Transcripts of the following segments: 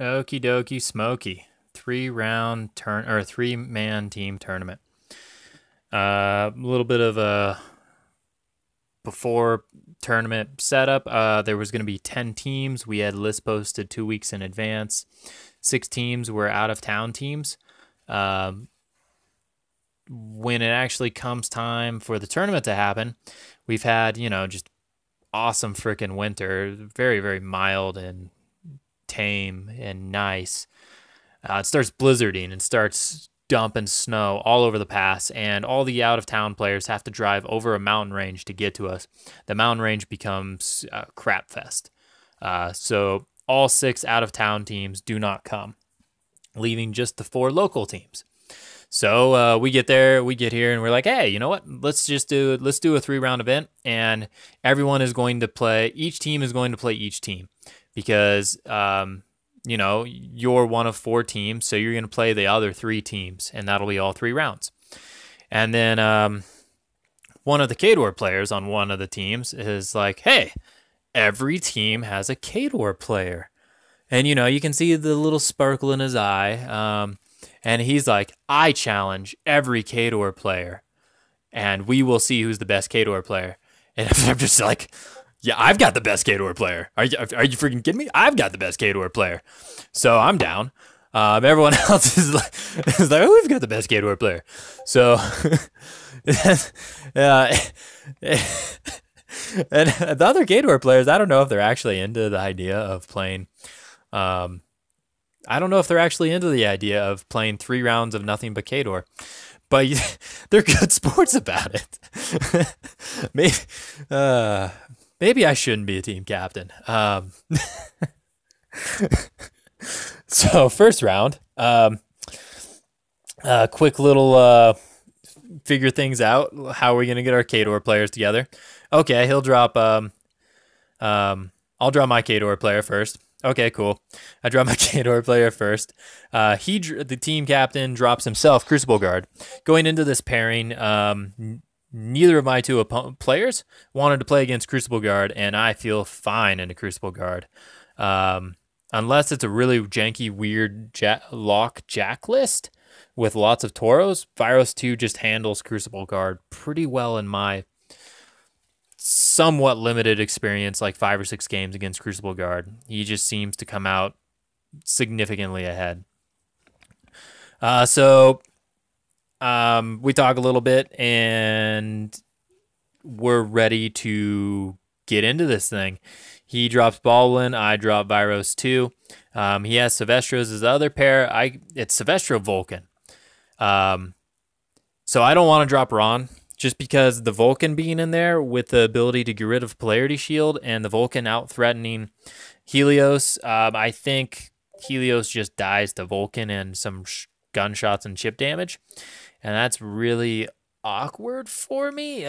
Okie dokie smoky. 3-man team tournament. A little bit of a before tournament setup. There was going to be 10 teams. We had lists posted 2 weeks in advance. 6 teams were out of town teams. When it actually comes time for the tournament to happen, we've had, you know, just awesome freaking winter, very, very mild and tame and nice. It starts blizzarding and starts dumping snow all over the pass, and all the out-of-town players have to drive over a mountain range to get to us. The mountain range becomes a crap fest. So all 6 out-of-town teams do not come, leaving just the 4 local teams. So we get here and we're like, hey, you know what? Let's do a 3-round event, and everyone is going to play. Each team is going to play each team because, you know, you're one of 4 teams. So you're going to play the other 3 teams, and that'll be all 3 rounds. And then one of the Khador players on one of the teams is like, hey, every team has a Khador player. And, you know, you can see the little sparkle in his eye. And he's like, I challenge every Khador player, and we will see who's the best Khador player. And I'm just like, yeah, I've got the best Khador player. Are you freaking kidding me? I've got the best Khador player. So I'm down. Everyone else is like, oh, we've got the best Khador player. So, and the other Khador players, I don't know if they're actually into the idea of playing, I don't know if they're actually into the idea of playing 3 rounds of nothing but Khador, but they're good sports about it. Maybe I shouldn't be a team captain. So first round, quick little figure things out. How are we going to get our Khador players together? Okay, he'll drop. I'll draw my Khador player first. Okay, cool. I draw my Khador player first. The team captain drops himself, Crucible Guard. Going into this pairing, neither of my 2 players wanted to play against Crucible Guard, and I feel fine in a Crucible Guard. Unless it's a really janky, weird lock-jack list with lots of Tauros, Vyros 2 just handles Crucible Guard pretty well in my somewhat limited experience, like 5 or 6 games against Crucible Guard. He just seems to come out significantly ahead. So we talk a little bit, and we're ready to get into this thing. He drops Baldwin, I drop Vyros 2. He has Sylvestro as his other pair. It's Sylvestro Vulcan. So I don't want to drop Ron, just because the Vulcan being in there with the ability to get rid of Polarity Shield and the Vulcan out-threatening Helios, I think Helios just dies to Vulcan and some gunshots and chip damage, and that's really awkward for me.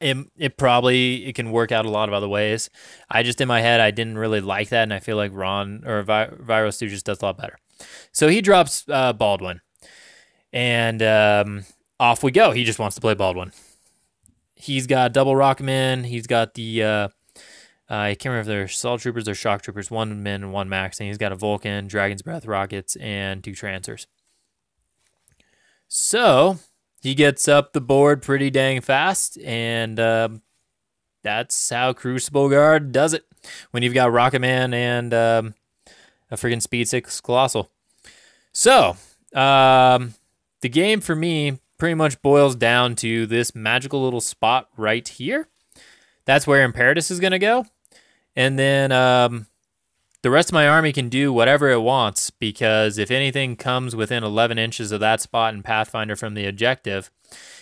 It can work out a lot of other ways. I just, in my head, I didn't really like that, and I feel like Ron or Vyros 2 just does a lot better. So he drops Baldwin, and off we go. He just wants to play Baldwin. He's got double Rocketmen. He's got the, I can't remember if they're Assault Troopers or Shock Troopers, 1 min, 1 max. And he's got a Vulcan, Dragon's Breath Rockets, and 2 Trancers. So he gets up the board pretty dang fast. And that's how Crucible Guard does it when you've got Rocketman and a freaking Speed 6 Colossal. So the game for me pretty much boils down to this magical little spot right here. That's where Imperatus is going to go. And then the rest of my army can do whatever it wants, because if anything comes within 11 inches of that spot in Pathfinder from the objective,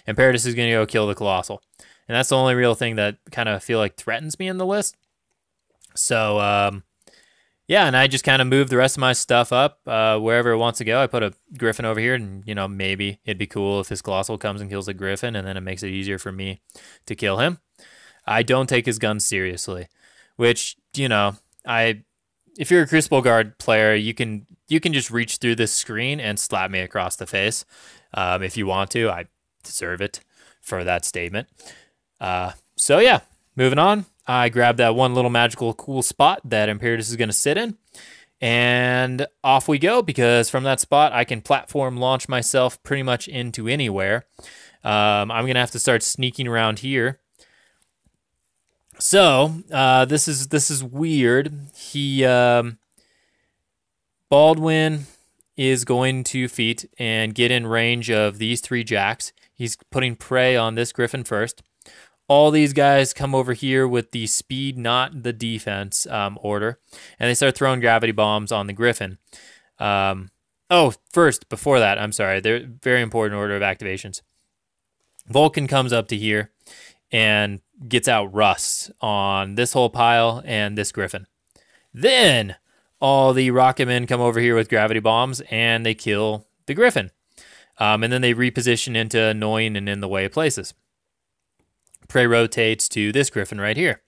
Imperatus is going to go kill the Colossal. And that's the only real thing that kind of feel like threatens me in the list. So, yeah, and I just kind of move the rest of my stuff up wherever it wants to go. I put a Griffin over here, and, you know, maybe it'd be cool if his Colossal comes and kills a Griffin, and then it makes it easier for me to kill him. I don't take his gun seriously, which, you know, if you're a Crucible Guard player, you can just reach through this screen and slap me across the face if you want to. I deserve it for that statement. So, yeah, moving on. I grab that one little magical cool spot that Imperatus is going to sit in. And off we go, because from that spot, I can platform launch myself pretty much into anywhere. I'm going to have to start sneaking around here. So this is weird. He Baldwin is going to feet and get in range of these three jacks. He's putting prey on this Griffin first. All these guys come over here with the speed, not the defense order, and they start throwing gravity bombs on the Griffin. Oh, first, before that, I'm sorry. They're very important order of activations. Vulcan comes up to here and gets out rust on this whole pile and this Griffin. Then all the Rocketmen come over here with gravity bombs and they kill the Griffin. And then they reposition into annoying and in the way places. Prey rotates to this Griffin right here.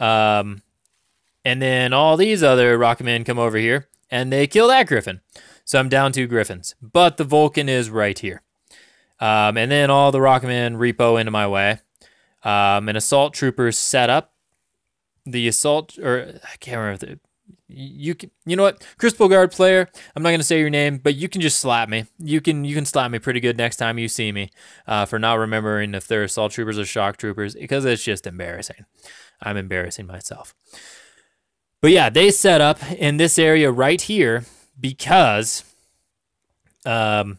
And then all these other Rocketmen come over here and they kill that Griffin. So I'm down two Griffins, but the Vulcan is right here. And then all the Rocketmen repo into my way. An assault trooper set up. The assault, or I can't remember. You know what? Crucible Guard player, I'm not going to say your name, but you can just slap me. You can slap me pretty good next time you see me for not remembering if they're assault troopers or shock troopers, because it's just embarrassing. I'm embarrassing myself. But yeah, they set up in this area right here because the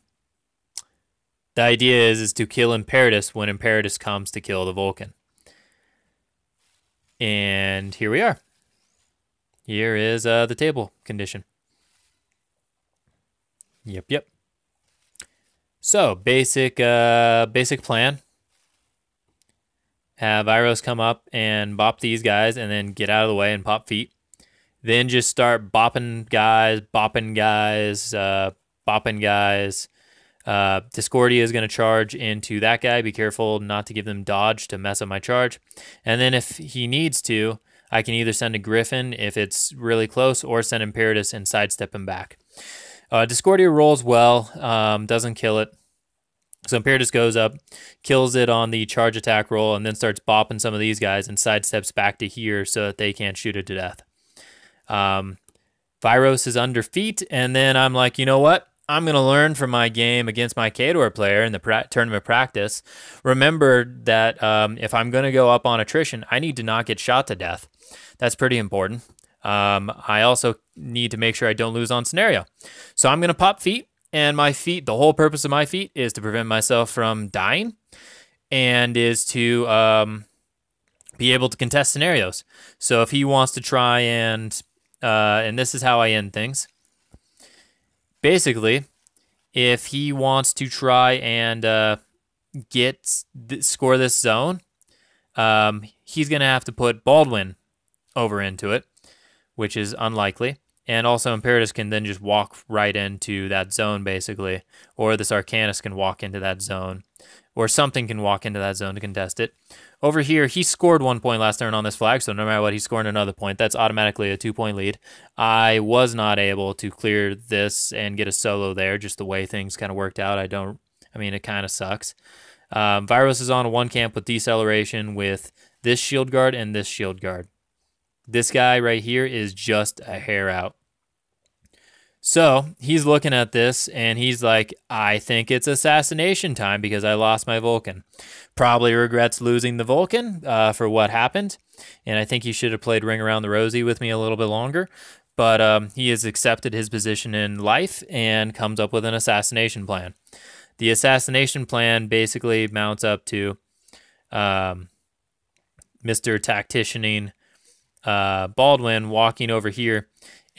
idea is to kill Imperatus when Imperatus comes to kill the Vulcan. And here we are. Here is the table condition. Yep, yep. So basic plan. Have Vyros come up and bop these guys and then get out of the way and pop feet. Then just start bopping guys, bopping guys, bopping guys. Discordia is going to charge into that guy. Be careful not to give them dodge to mess up my charge. And then if he needs to, I can either send a Griffin if it's really close or send Imperatus and sidestep him back. Discordia rolls well, doesn't kill it. So Imperatus goes up, kills it on the charge attack roll, and then starts bopping some of these guys and sidesteps back to here so that they can't shoot it to death. Vyros is under feet, and then I'm like, you know what? I'm going to learn from my game against my Khador player in the tournament practice. Remember that if I'm going to go up on attrition, I need to not get shot to death. That's pretty important. I also need to make sure I don't lose on scenario. So I'm going to pop feet, and my feet, the whole purpose of my feet is to prevent myself from dying and is to be able to contest scenarios. So if he wants to try and this is how I end things. Basically, if he wants to try and score this zone, he's going to have to put Baldwin over into it, which is unlikely. And also Imperatus can then just walk right into that zone, basically. Or this Arcanus can walk into that zone. Or something can walk into that zone to contest it. Over here, he scored 1 point last turn on this flag, so no matter what, he scored another point. That's automatically a 2-point lead. I was not able to clear this and get a solo there, just the way things kind of worked out. I mean, it kind of sucks. Vyros is on a one camp with deceleration with this shield guard and this shield guard. This guy right here is just a hair out. So he's looking at this and he's like, I think it's assassination time because I lost my Vulcan. Probably regrets losing the Vulcan for what happened. And I think he should have played Ring Around the Rosie with me a little bit longer. But he has accepted his position in life and comes up with an assassination plan. The assassination plan basically mounts up to Mr. Tacticianing Baldwin walking over here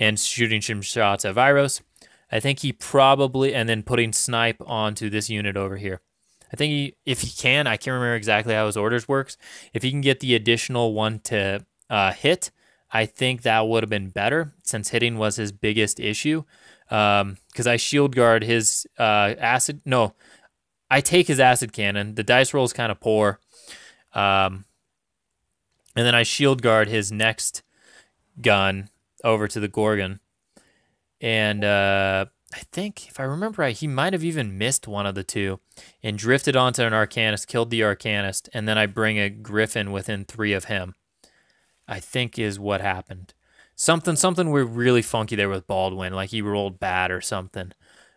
and shooting some shots at Vyros. I think he probably, and then putting snipe onto this unit over here. I think he, if he can, I can't remember exactly how his orders works. If he can get the additional one to hit, I think that would have been better since hitting was his biggest issue. Because I shield guard his acid, no, I take his acid cannon. The dice roll is kind of poor. And then I shield guard his next gun over to the Gorgon. And I think, if I remember right, he might have even missed one of the two and drifted onto an Arcanist, killed the Arcanist, and then I bring a Griffin within 3 of him. I think is what happened. Something were really funky there with Baldwin, like he rolled bad or something.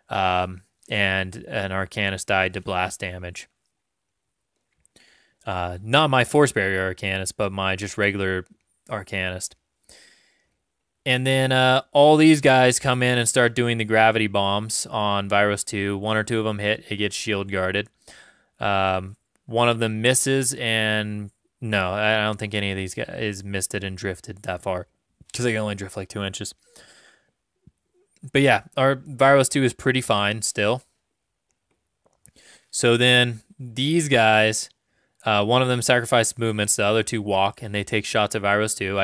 And an Arcanist died to blast damage. Not my Force Barrier Arcanist, but my just regular Arcanist. And then all these guys come in and start doing the gravity bombs on Vyros 2. One or two of them hit. It gets shield guarded. One of them misses, and no, I don't think any of these guys missed it and drifted that far, because they can only drift like 2 inches. But yeah, our Vyros 2 is pretty fine still. So then these guys, one of them sacrificed movements, the other two walk, and they take shots at Vyros 2.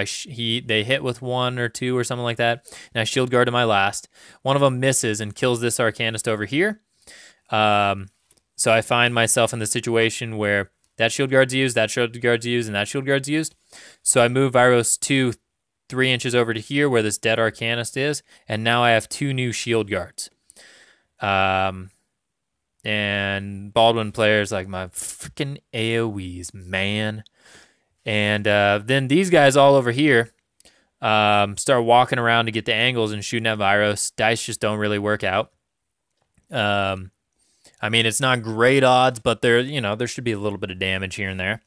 They hit with one or two or something like that, and I shield guard to my last. One of them misses and kills this Arcanist over here. So I find myself in the situation where that shield guard's used, that shield guard's used, and that shield guard's used. So I move Vyros 2 3 inches over to here where this dead Arcanist is, and now I have two new shield guards. And Baldwin players like my freaking AoEs, man. And then these guys all over here start walking around to get the angles and shooting at Vyros. Dice just don't really work out. I mean, it's not great odds, but there, you know, there should be a little bit of damage here and there.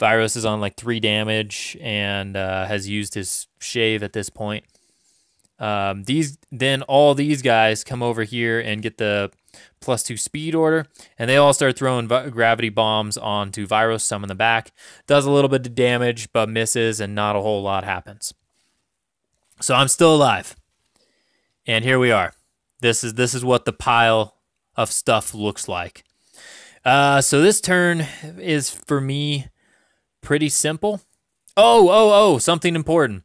Vyros is on like 3 damage and has used his shave at this point. Then all these guys come over here and get the +2 speed order, and they all start throwing gravity bombs onto Vyros, some in the back. Does a little bit of damage, but misses, and not a whole lot happens. So I'm still alive. And here we are. This is what the pile of stuff looks like. So this turn is, for me, pretty simple. Oh, something important.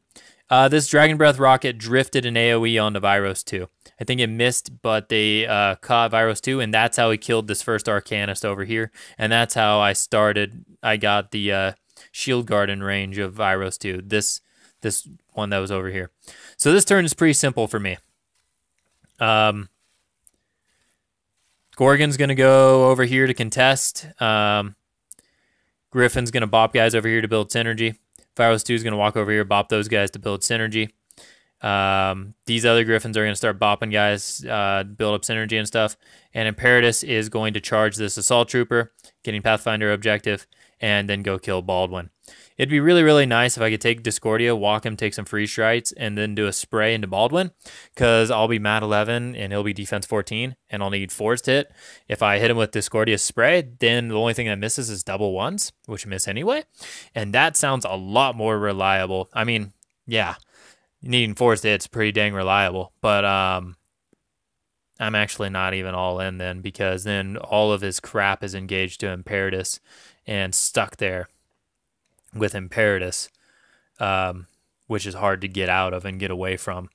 This Dragon Breath rocket drifted an AoE onto Vyros 2. I think it missed, but they caught Vyros 2, and that's how he killed this first Arcanist over here, and that's how I started. I got the shield guard in range of Vyros 2, this one that was over here. So this turn is pretty simple for me. Gorgon's going to go over here to contest. Griffin's going to bop guys over here to build synergy. Vyros 2 is going to walk over here, bop those guys to build synergy. These other Griffins are going to start bopping guys, build up synergy and stuff. And Imperatus is going to charge this Assault Trooper, getting Pathfinder objective, and then go kill Baldwin. It'd be really, really nice if I could take Discordia, walk him, take some free strides, and then do a spray into Baldwin, because I'll be Mat 11 and he'll be Defense 14, and I'll need forced hit. If I hit him with Discordia spray, then the only thing that misses is double ones, which miss anyway, and that sounds a lot more reliable. I mean, yeah, needing forced hit's pretty dang reliable, but I'm actually not even all in then, because then all of his crap is engaged to Imperatus and stuck there with Imperatus, which is hard to get out of and get away from.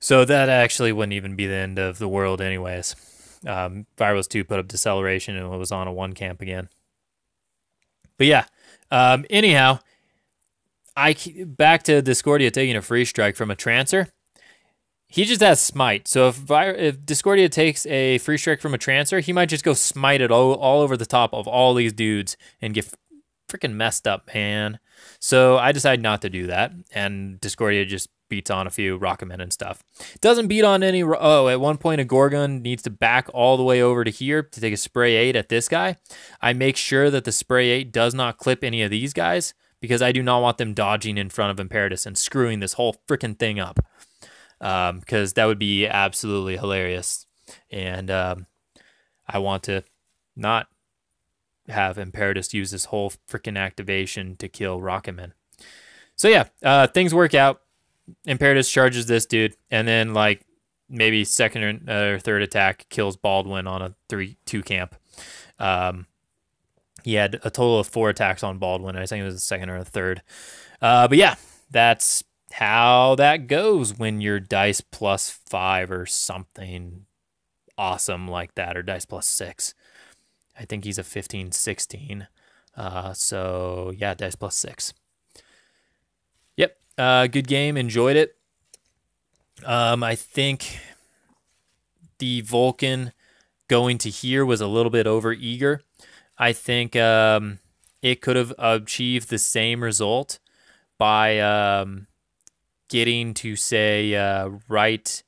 So that actually wouldn't even be the end of the world anyways. Vyros 2 put up deceleration and it was on a 1-camp again. But yeah, anyhow, back to Discordia taking a free strike from a Trancer. He just has smite, so if Discordia takes a free strike from a Trancer, he might just go smite it all over the top of all these dudes and get freaking messed up, man. So I decided not to do that, and Discordia just beats on a few Rocketmen and stuff. Doesn't beat on any... Oh, at one point, a Gorgon needs to back all the way over to here to take a Spray 8 at this guy. I make sure that the Spray 8 does not clip any of these guys, because I do not want them dodging in front of Imperatus and screwing this whole freaking thing up, because that would be absolutely hilarious. And I want to not have Imperatus use this whole freaking activation to kill Rocketman. So yeah, things work out. Imperatus charges this dude, and then like maybe second or third attack kills Baldwin on a 3-2 camp. He had a total of 4 attacks on Baldwin. I think it was the second or the third. But yeah, that's how that goes when you're dice +5 or something awesome like that, or dice +6. I think he's a 15, 16. So yeah, dice +6. Yep. Good game. Enjoyed it. I think the Vulcan going to here was a little bit over eager. I think it could have achieved the same result by getting to, say, right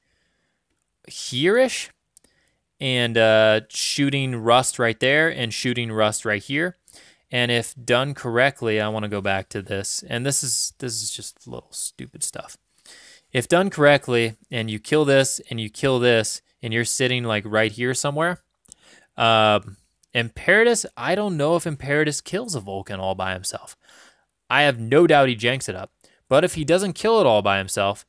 here-ish, and shooting rust right there and shooting rust right here. And if done correctly, I want to go back to this. And this is just little stupid stuff. If done correctly, and you kill this and you kill this, and you're sitting like right here somewhere, Imperatus, I don't know if Imperatus kills a Vulcan all by himself. I have no doubt he janks it up. But if he doesn't kill it all by himself,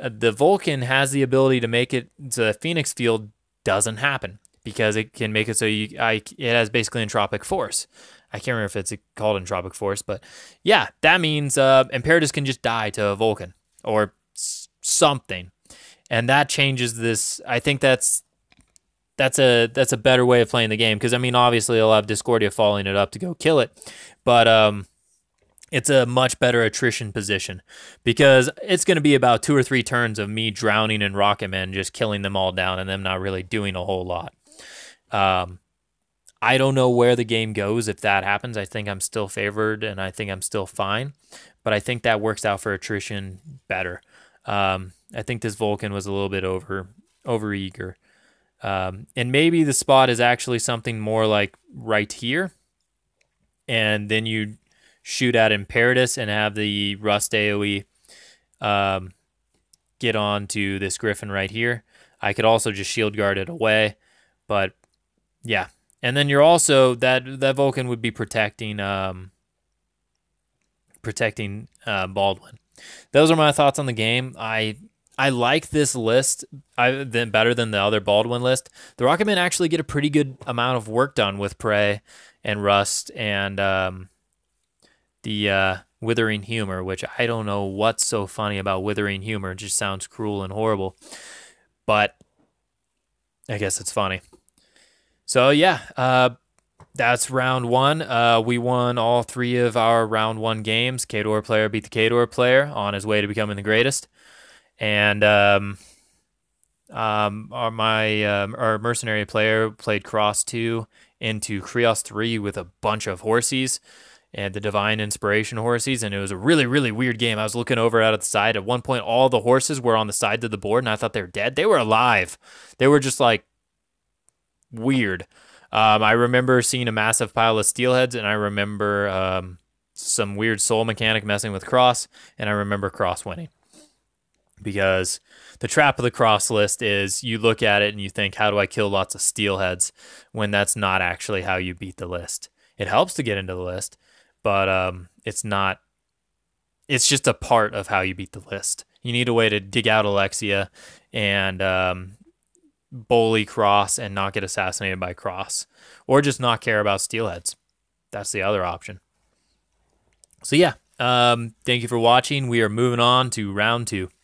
the Vulcan has the ability to make it so the Phoenix Field doesn't happen, because it can make it so you, it has basically Entropic Force. I can't remember if it's called Entropic Force, but yeah, that means Imperatus can just die to a Vulcan or something. And that changes this. I think that's a better way of playing the game, because I mean, obviously I'll have Discordia following it up to go kill it, but it's a much better attrition position, because it's going to be about 2 or 3 turns of me drowning in Rocketmen, just killing them all down and them not really doing a whole lot. I don't know where the game goes if that happens. I think I'm still favored and I think I'm still fine, but I think that works out for attrition better. I think this Vulcan was a little bit over eager. And maybe the spot is actually something more like right here, and then you shoot at Imperatus and have the Rust AoE get on to this Griffin right here. I could also just shield guard it away, but yeah. And then you're also, that Vulcan would be protecting Baldwin. Those are my thoughts on the game. I like this list better than the other Baldwin list. The Rocketmen actually get a pretty good amount of work done with Prey and Rust and the Withering Humor, which I don't know what's so funny about Withering Humor. It just sounds cruel and horrible, but I guess it's funny. So yeah, that's round one. We won all 3 of our round 1 games. Khador player beat the Khador player on his way to becoming the greatest. And our mercenary player played Cross 2 into Kreos 3 with a bunch of horsies and the Divine Inspiration horsies, and it was a really, really weird game. I was looking over out at the side. At one point, all the horses were on the sides of the board, and I thought they were dead. They were alive. They were just, like, weird. I remember seeing a massive pile of Steelheads, and I remember some weird soul mechanic messing with Cross, and I remember Cross winning. Because the trap of the Cross list is you look at it and you think, how do I kill lots of Steelheads, when that's not actually how you beat the list. It helps to get into the list, but it's not. It's just a part of how you beat the list. You need a way to dig out Alexia and bully Cross and not get assassinated by Cross, or just not care about Steelheads. That's the other option. So yeah, thank you for watching. We are moving on to round 2.